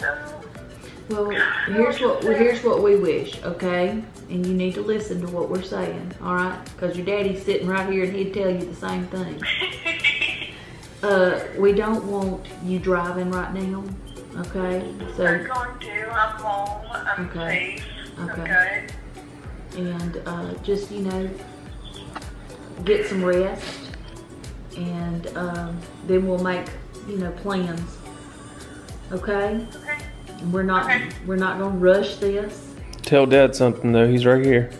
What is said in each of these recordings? So. Well, here's what we wish, okay? And you need to listen to what we're saying, all right? Because your daddy's sitting right here and he'd tell you the same thing. We don't want you driving right now, okay? So I'm going to. I'm home. I'm okay. Safe. Okay. And just, you know, get some rest, and then we'll make, you know, plans. Okay? Okay. We're not gonna rush this. Tell Dad something though. He's right here.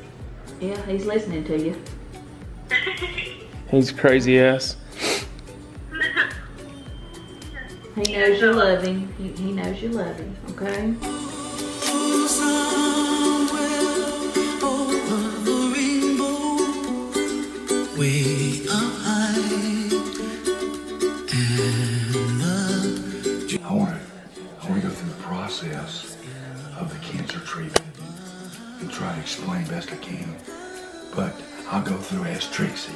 Yeah, he's listening to you. He's crazy ass. He knows you love him. He knows you love him. Okay. I want to go through the process of the cancer treatment and try to explain best I can, but I'll go through as Trixie.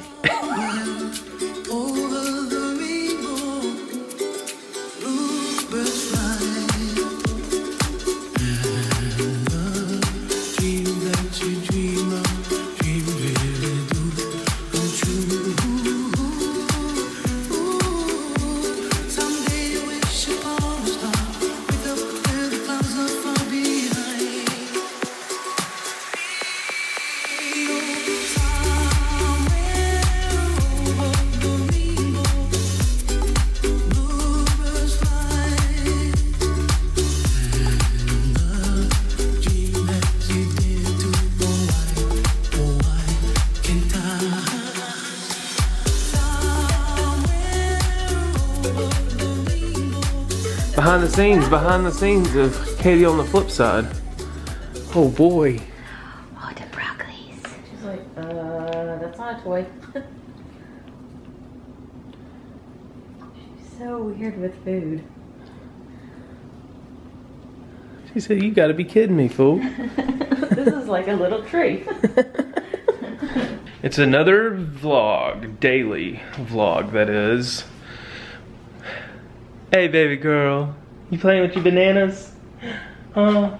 Behind the scenes of Katie on the Flip Side. Oh boy. Oh, the broccoli's. She's like, that's not a toy. She's so weird with food. She said, you gotta be kidding me, fool. This is like a little treat. It's another vlog, daily vlog that is. Hey baby girl, you playing with your bananas? Oh,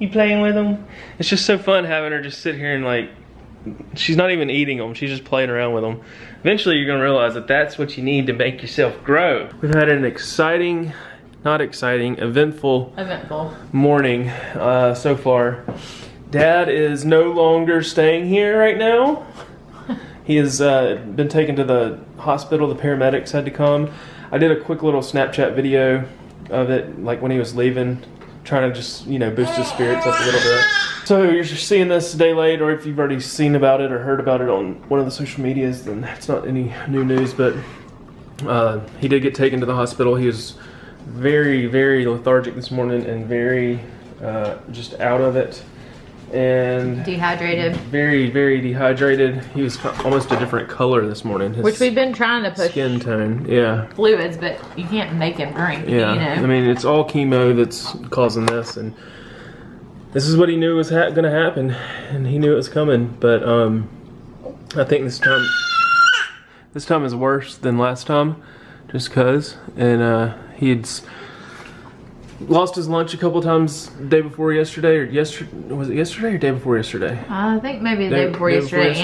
you playing with them? It's just so fun having her just sit here and like, she's not even eating them, she's just playing around with them. Eventually you're gonna realize that that's what you need to make yourself grow. We've had an exciting, not exciting, eventful morning so far. Dad is no longer staying here right now. He has been taken to the hospital, the paramedics had to come. I did a quick little Snapchat video of it, like when he was leaving, trying to just, you know, boost his spirits up a little bit. So you're seeing this a day late, or if you've already seen about it or heard about it on one of the social medias, then that's not any new news, but he did get taken to the hospital. He was very, very lethargic this morning and very just out of it. And dehydrated. Very, very dehydrated. He was almost a different color this morning. His which we've been trying to push. Skin tone, yeah. Fluids, but you can't make him drink. Yeah, you know? I mean, it's all chemo that's causing this, and this is what he knew was gonna happen, and he knew it was coming. But I think this time is worse than last time, just cause. And he's lost his lunch a couple times day before yesterday, or was it yesterday or day before yesterday? I think maybe the day before yesterday.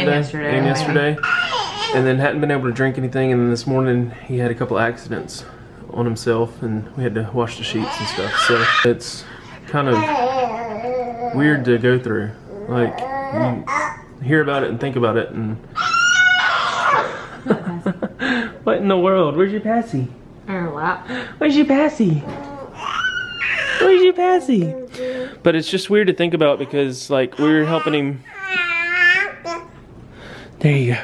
And then hadn't been able to drink anything, and then this morning he had a couple accidents on himself and we had to wash the sheets and stuff. So it's kind of weird to go through. Like, you hear about it and think about it and... What in the world? Where's your passy? Where's your passy? Where's your passy? But it's just weird to think about because, like, we were helping him. There you go.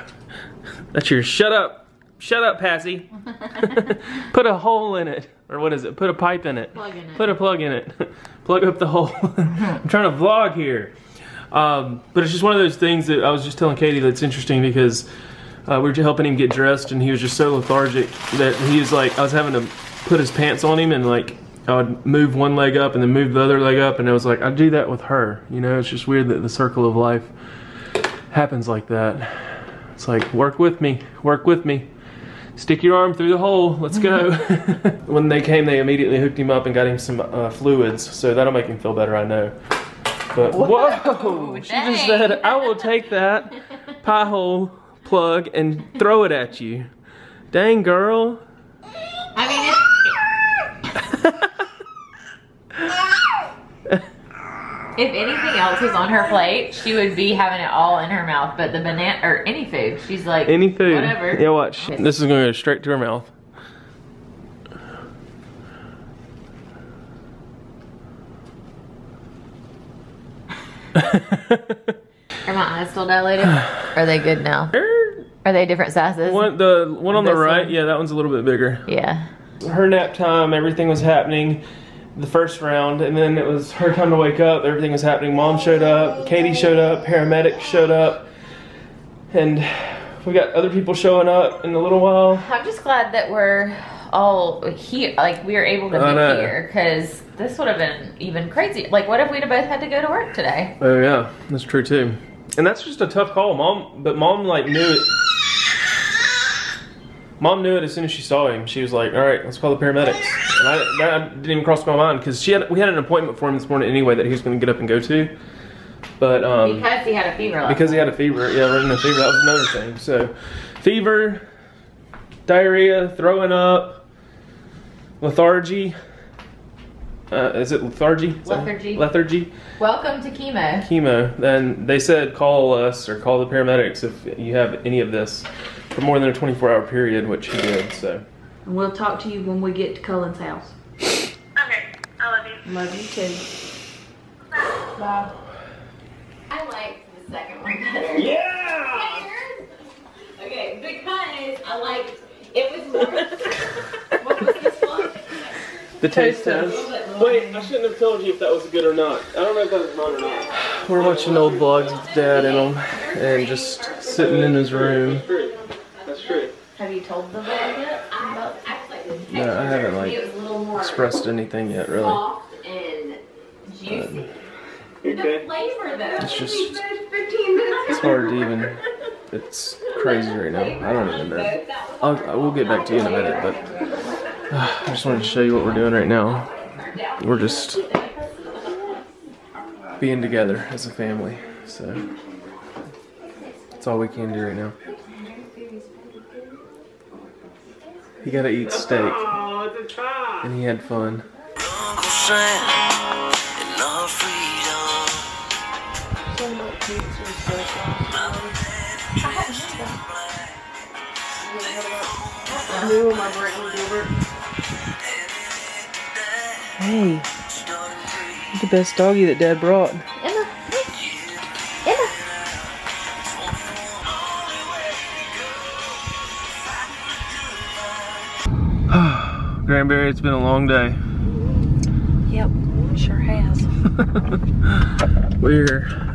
That's your shut up, passy. Put a hole in it, or what is it? Put a pipe in it. Plug in it. Put a plug in it. Plug up the hole. I'm trying to vlog here, but it's just one of those things that I was just telling Katie that's interesting because we were helping him get dressed and he was just so lethargic that he was like, I was having to put his pants on him and like. I would move one leg up and then move the other leg up, and I was like, I'd do that with her. You know, it's just weird that the circle of life happens like that. It's like, work with me, stick your arm through the hole, let's go. When they came, they immediately hooked him up and got him some fluids, so that'll make him feel better, I know. But whoa, she just said, I will take that pie hole plug and throw it at you. Dang, girl. I mean, if anything else was on her plate, she would be having it all in her mouth, but the banana, or any food, she's like, any food, whatever. Yeah, watch. This is gonna go straight to her mouth. Are my eyes still dilated? Are they good now? Are they different sizes? The one on the right, yeah, that one's a little bit bigger. Yeah. Her nap time, everything was happening. The first round, and then it was her time to wake up. Everything was happening. Mom showed up, Katie showed up, paramedics showed up, and we got other people showing up in a little while. I'm just glad that we're all here, like we were able to be here, because this would have been even crazy. Like, what if we'd have both had to go to work today? Oh yeah, that's true too. And that's just a tough call, Mom. But Mom like knew it. Mom knew it as soon as she saw him. She was like, all right, let's call the paramedics. And that didn't even cross my mind, because we had an appointment for him this morning anyway that he was going to get up and go to. But because he had a fever. Because he had a fever, yeah, running a fever, that was another thing. So fever, diarrhea, throwing up, lethargy. Is it lethargy? Lethargy. Lethargy. Welcome to chemo. Chemo. Then they said call us or call the paramedics if you have any of this. For more than a 24-hour period, which he did, so. And we'll talk to you when we get to Cullen's house. Okay, I love you. Love you too. Bye. Bye. I liked the second one better. Yeah! Okay, because I liked, it was more, what was this one? The taste test. Wait, I shouldn't have told you if that was good or not. I don't know if that was mine or not. We're watching old vlogs with Dad in them, and just sitting in his room. Have you told them that yet? No, I haven't like expressed anything yet, really. Soft and juicy. The flavor though. It's just, it's hard to even, it's crazy right now. I don't even know. We'll get back to you in a minute, but I just wanted to show you what we're doing right now. We're just being together as a family, so that's all we can do right now. He got to eat steak, and he had fun. Hey, you're the best doggy that Dad brought. Granberry, it's been a long day. Yep, sure has.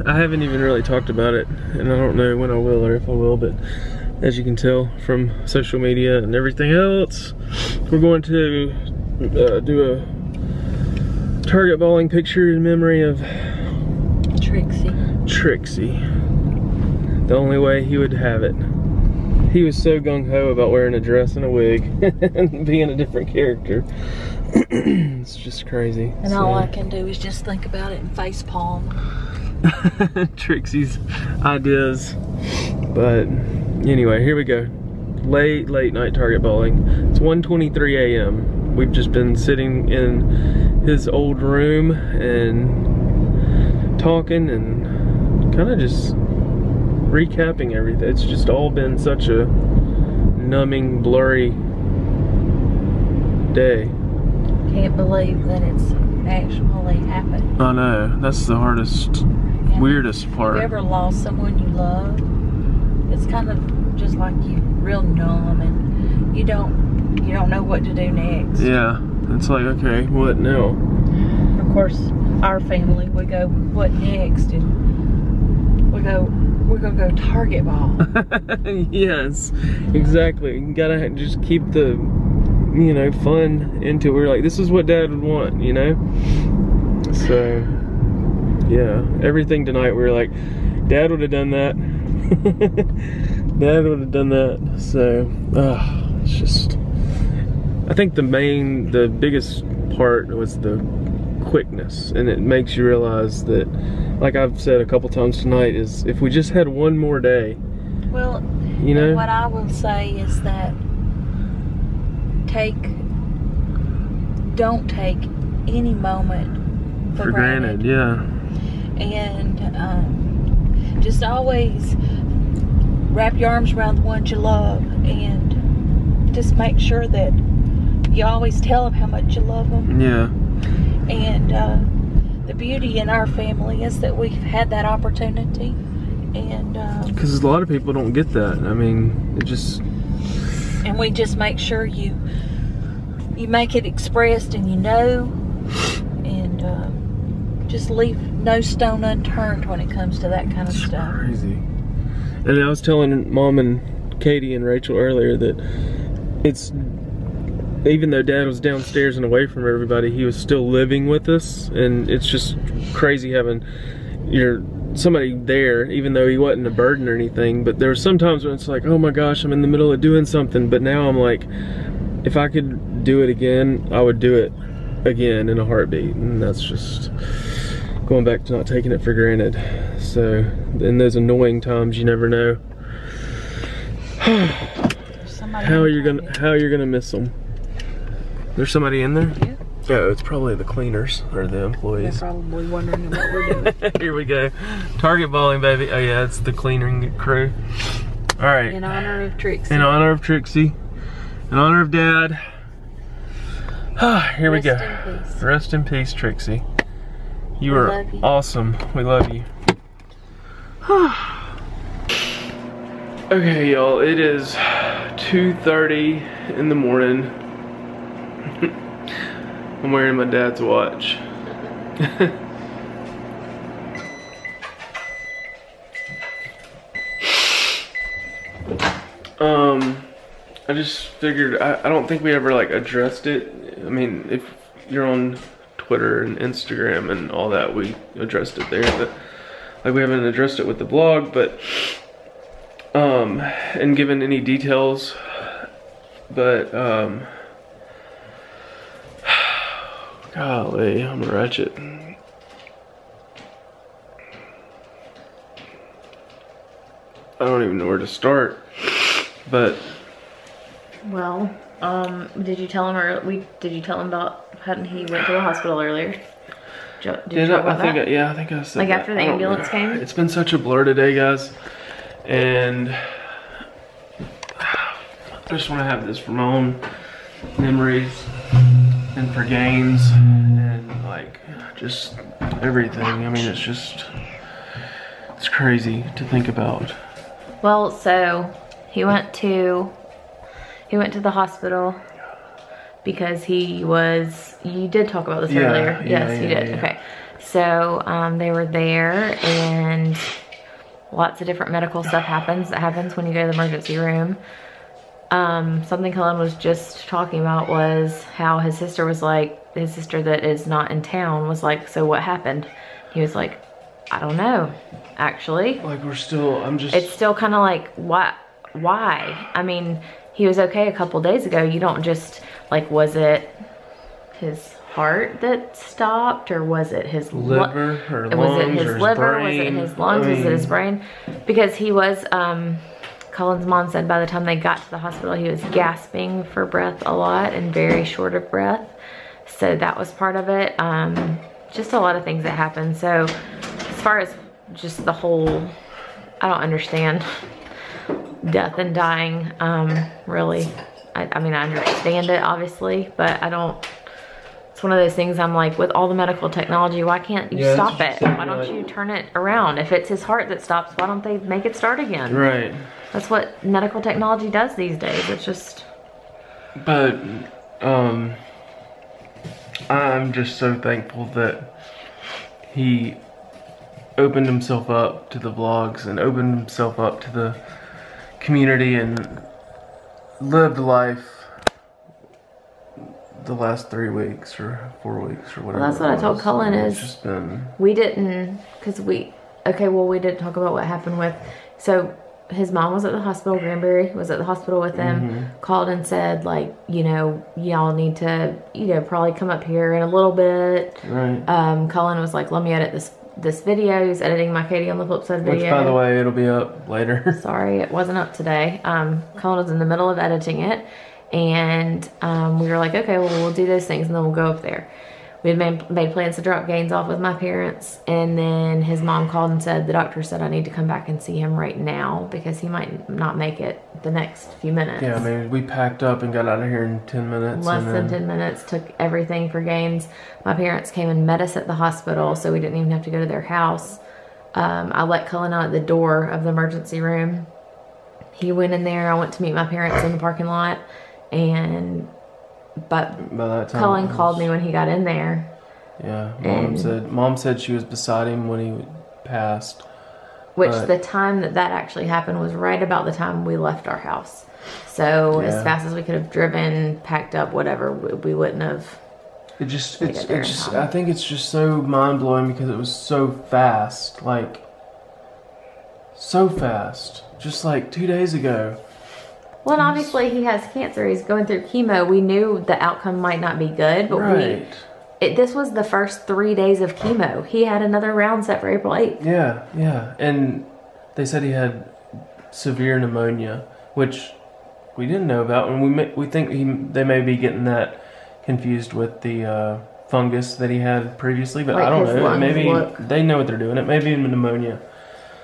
I haven't even really talked about it, and I don't know when I will or if I will, but as you can tell from social media and everything else, we're going to do a target balling picture in memory of Trixie. Trixie. The only way he would have it. He was so gung-ho about wearing a dress and a wig and being a different character. It's just crazy. And so, all I can do is just think about it and face palm. Trixie's ideas. But anyway, here we go. Late night target bowling. It's 1:23 a.m. We've just been sitting in his old room and talking and kind of just recapping everything. It's just all been such a numbing, blurry day. Can't believe that it's actually happened. I know. That's the hardest, weirdest part. Have you ever lost someone you love? It's kind of just like you're real numb and you don't know what to do next. Yeah. It's like, okay, what now? Of course, our family, we go, what next? And we go, we're gonna go target ball. Yes, exactly. You gotta just keep the, you know, fun into it. We're like, this is what Dad would want, you know? So, yeah. Everything tonight, we were like, Dad would have done that. Dad would have done that. So, It's just, I think the biggest part was the quickness, and it makes you realize that, like I've said a couple times tonight, is if we just had one more day. Well, you know, what I will say is that don't take any moment for granted. Yeah. And just always wrap your arms around the ones you love, and just make sure that you always tell them how much you love them. Yeah. And the beauty in our family is that we've had that opportunity, and because a lot of people don't get that. I mean, it just, and we just make sure you make it expressed, and you know, and just leave no stone unturned when it comes to that kind of stuff. Crazy. And I was telling Mom and Katie and Rachel earlier that it's, even though Dad was downstairs and away from everybody, he was still living with us, and it's just crazy having somebody there, even though he wasn't a burden or anything. But there were some times when it's like, oh my gosh, I'm in the middle of doing something, but now I'm like, if I could do it again, I would do it again in a heartbeat. And that's just going back to not taking it for granted. So in those annoying times, you never know how you're gonna miss them. There's somebody in there? Yeah. Oh, it's probably the cleaners or the employees. They're probably wondering what we're doing. Here we go. Target bowling, baby. Oh yeah, it's the cleaning crew. All right. In honor of Trixie. In honor of Trixie. In honor of Dad. Here we go. Rest in peace. Rest in peace, Trixie. You are awesome. We love you. Okay, y'all. It is 2:30 in the morning. I'm wearing my dad's watch. I just figured, I don't think we ever like addressed it. I mean, if you're on Twitter and Instagram and all that, we addressed it there, but like we haven't addressed it with the blog, but and given any details, but golly, I'm wretched. I don't even know where to start, but. Well, did you tell him about, hadn't he went to the hospital earlier? I think I said that. Like after the ambulance came? It's been such a blur today, guys. And I just want to have this for my own memories. And for games, and like just everything. I mean, it's just, it's crazy to think about. Well, so he went to the hospital because he was, you did talk about this earlier. Yeah, you did. Okay. So they were there, and lots of different medical stuff happens. That happens when you go to the emergency room. Something Cullen was just talking about was how his sister was like, his sister that is not in town was like, so what happened? He was like, I don't know, actually. Like we're still, I'm just. It's still kind of like, why? I mean, he was okay a couple days ago. You don't just, like, was it his heart that stopped, or was it his liver, or lungs, was it his liver, was it his lungs, was it his brain? Because he was, Cullen's mom said by the time they got to the hospital, he was gasping for breath a lot and very short of breath. So that was part of it. Just a lot of things that happened. So as far as just the whole, I don't understand death and dying, really. I mean, I understand it, obviously, but I don't, it's one of those things I'm like, with all the medical technology, why can't you stop it? Why don't you turn it around? If it's his heart that stops, why don't they make it start again? Right. That's what medical technology does these days. It's just. But, I'm just so thankful that he opened himself up to the vlogs and opened himself up to the community and lived life the last 3 weeks or 4 weeks or whatever. Well, that's what I told Cullen is. It's just been... We didn't, because we didn't talk about what happened with, so his mom was at the hospital, Granberry was at the hospital with him, called and said, like, you know, y'all need to, you know, probably come up here in a little bit. Right. Cullen was like, let me edit this video. He's editing my Katie on the Flip Side video. Which, by the way, it'll be up later. Sorry, it wasn't up today. Cullen was in the middle of editing it. And we were like, okay, well, we'll do those things and then we'll go up there. We had made plans to drop Gaines off with my parents, and then his mom called and said, the doctor said I need to come back and see him right now because he might not make it the next few minutes. Yeah, I mean, we packed up and got out of here in 10 minutes. Less than 10 minutes, took everything for Gaines. My parents came and met us at the hospital, so we didn't even have to go to their house. I let Cullen out at the door of the emergency room. He went in there. I went to meet my parents in the parking lot, and... But by that time, Cullen called me when he got in there. Yeah, Mom said she was beside him when he passed. Which the time that actually happened was right about the time we left our house. So as fast as we could have driven, packed up, whatever, we wouldn't have. I think it's just so mind blowing because it was so fast, like so fast, just like 2 days ago. Well, and obviously he has cancer. He's going through chemo. We knew the outcome might not be good, but this was the first 3 days of chemo. He had another round set for April 8th. Yeah, yeah. And they said he had severe pneumonia, which we didn't know about. And we think they may be getting that confused with the fungus that he had previously, but like I don't know. Maybe they know what they're doing. It may be pneumonia.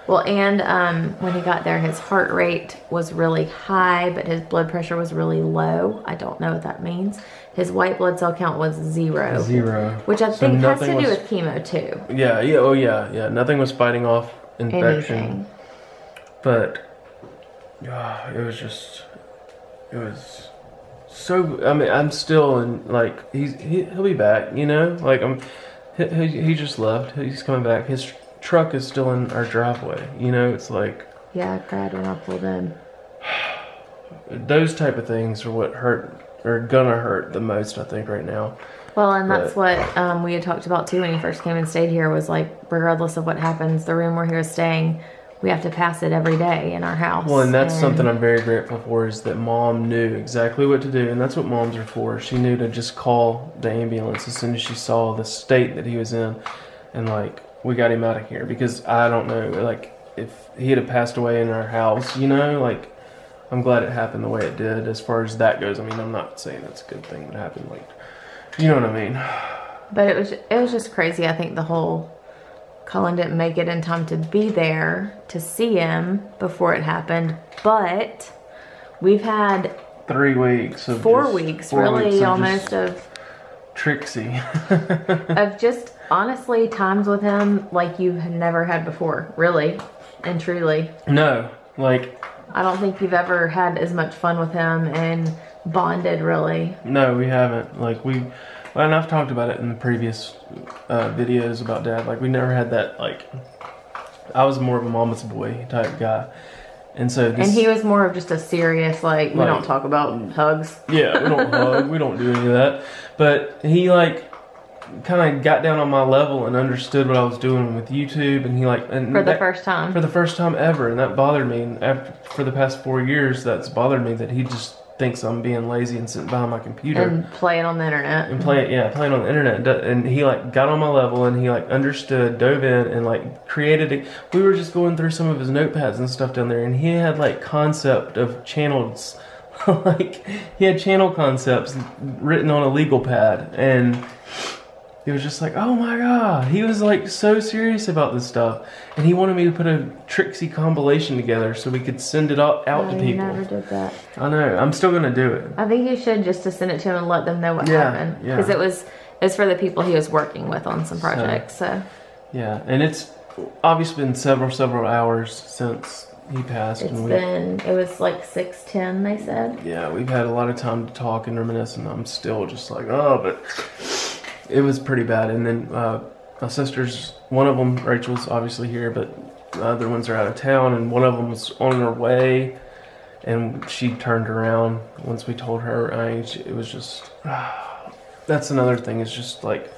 Well, and when he got there, his heart rate was really high, but his blood pressure was really low. I don't know what that means. His white blood cell count was zero. Zero. Which I think has to do with chemo, too. Yeah, yeah, oh yeah, yeah. Nothing was fighting off infection. Anything. But, it was just, it was so, I mean, I'm still in, like, he'll be back, you know? Like, he just left. He's coming back. His truck is still in our driveway, you know. It's like, yeah, I cried when I pulled in. Those type of things are what hurt, or gonna hurt the most, I think, right now. Well, and that's what we had talked about too when he first came and stayed here, was like, regardless of what happens, the room where he was staying, we have to pass it every day in our house. Well, and that's something I'm very grateful for, is that Mom knew exactly what to do, and that's what moms are for. She knew to just call the ambulance as soon as she saw the state that he was in, and like, we got him out of here, because I don't know, like, if he had passed away in our house, you know, like, I'm glad it happened the way it did as far as that goes. I mean, I'm not saying that's a good thing that happened, like, you know what I mean? But it was just crazy. I think the whole Cullen didn't make it in time to be there to see him before it happened, but we've had 3 weeks of 4 weeks, really, almost of Trixie. Of just honestly times with him like you had never had before, really and truly. No, like, I don't think you've ever had as much fun with him and bonded, really. No, we haven't. Like, and I've talked about it in the previous videos about Dad. Like, we never had that. Like, I was more of a mama's boy type guy. And so and he was more of just a serious, like, we don't talk about hugs. Yeah, we don't hug. We don't do any of that. But he, like, kind of got down on my level and understood what I was doing with YouTube. And he, like... And for the first time. For the first time ever. And that bothered me. And for the past 4 years, that's bothered me, that he just thinks I'm being lazy and sitting behind my computer. And playing on the internet. And playing on the internet. And he, like, got on my level and he, like, understood, dove in, and, like, created a... We were just going through some of his notepads and stuff down there, and he had, like, concept of channels. Like, he had channel concepts written on a legal pad, and he was just like, oh my god. He was, like, so serious about this stuff, and he wanted me to put a Trixie compilation together so we could send it out to people. I never did that. I know. I'm still gonna do it. I think you should, just to send it to him and let them know what happened, because it was for the people he was working with on some projects. So yeah, and it's obviously been several hours since he passed. It was like 6:10, they said. Yeah, we've had a lot of time to talk and reminisce, and I'm still just like, oh, but. It was pretty bad, and then my sisters, one of them, Rachel's obviously here, but the other ones are out of town, and one of them was on her way, and she turned around once we told her our age. It was just, that's another thing, it's just like,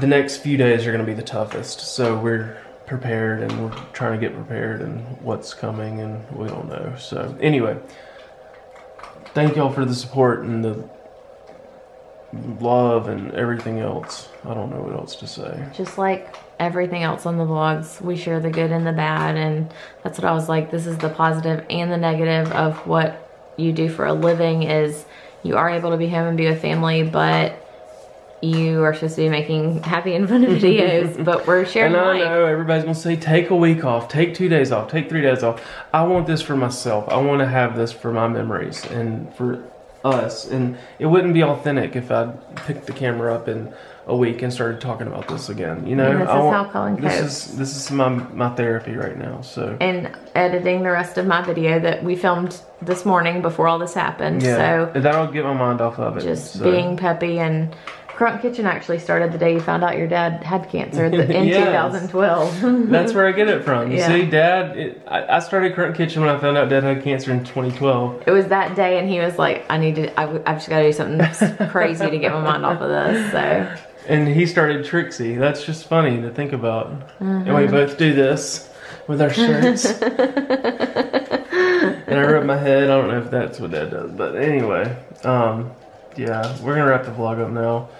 the next few days are going to be the toughest, so we're prepared, and we're trying to get prepared and what's coming, and we don't know. So anyway, thank y'all for the support and the love and everything else. I don't know what else to say. Just like everything else on the vlogs, we share the good and the bad, and that's what I was like, this is the positive and the negative of what you do for a living, is you are able to be home and be with family, but you are supposed to be making happy and fun videos, but we're sharing and I life. Know everybody's gonna say, take a week off, take 2 days off, take 3 days off. I want this for myself. I want to have this for my memories and for us, and it wouldn't be authentic if I picked the camera up in a week and started talking about this again, you know. And this is how Cullen copes. This is my therapy right now. So, and editing the rest of my video that we filmed this morning before all this happened. Yeah, so that'll get my mind off of it. Just so. Being peppy. And Crunk Kitchen actually started the day you found out your dad had cancer in 2012. That's where I get it from. You see, Dad, I started Crunk Kitchen when I found out Dad had cancer in 2012. It was that day, and he was like, I've just got to do something crazy to get my mind off of this. So. And he started Trixie. That's just funny to think about. And we both do this with our shirts. And I rub my head. I don't know if that's what Dad does, but anyway, yeah, we're gonna wrap the vlog up now.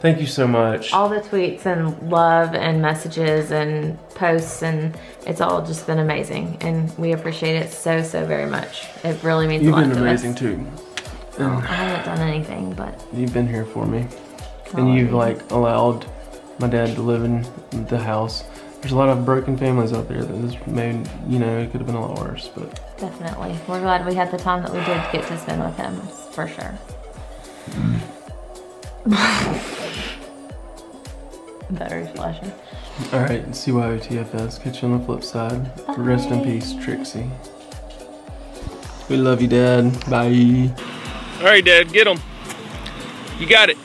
Thank you so much. All the tweets and love and messages and posts, and it's all just been amazing, and we appreciate it so, so very much. It really means a lot to us. You've been amazing too. I haven't done anything, but you've been here for me, and you've like allowed my dad to live in the house. There's a lot of broken families out there that this made, you know, it could have been a lot worse, but definitely, we're glad we had the time that we did get to spend with him, for sure. Battery's flashing. Alright, CYOTFS, catch you on the flip side. Bye. Rest in peace, Trixie. We love you, Dad. Bye. Alright, Dad, get him. You got it.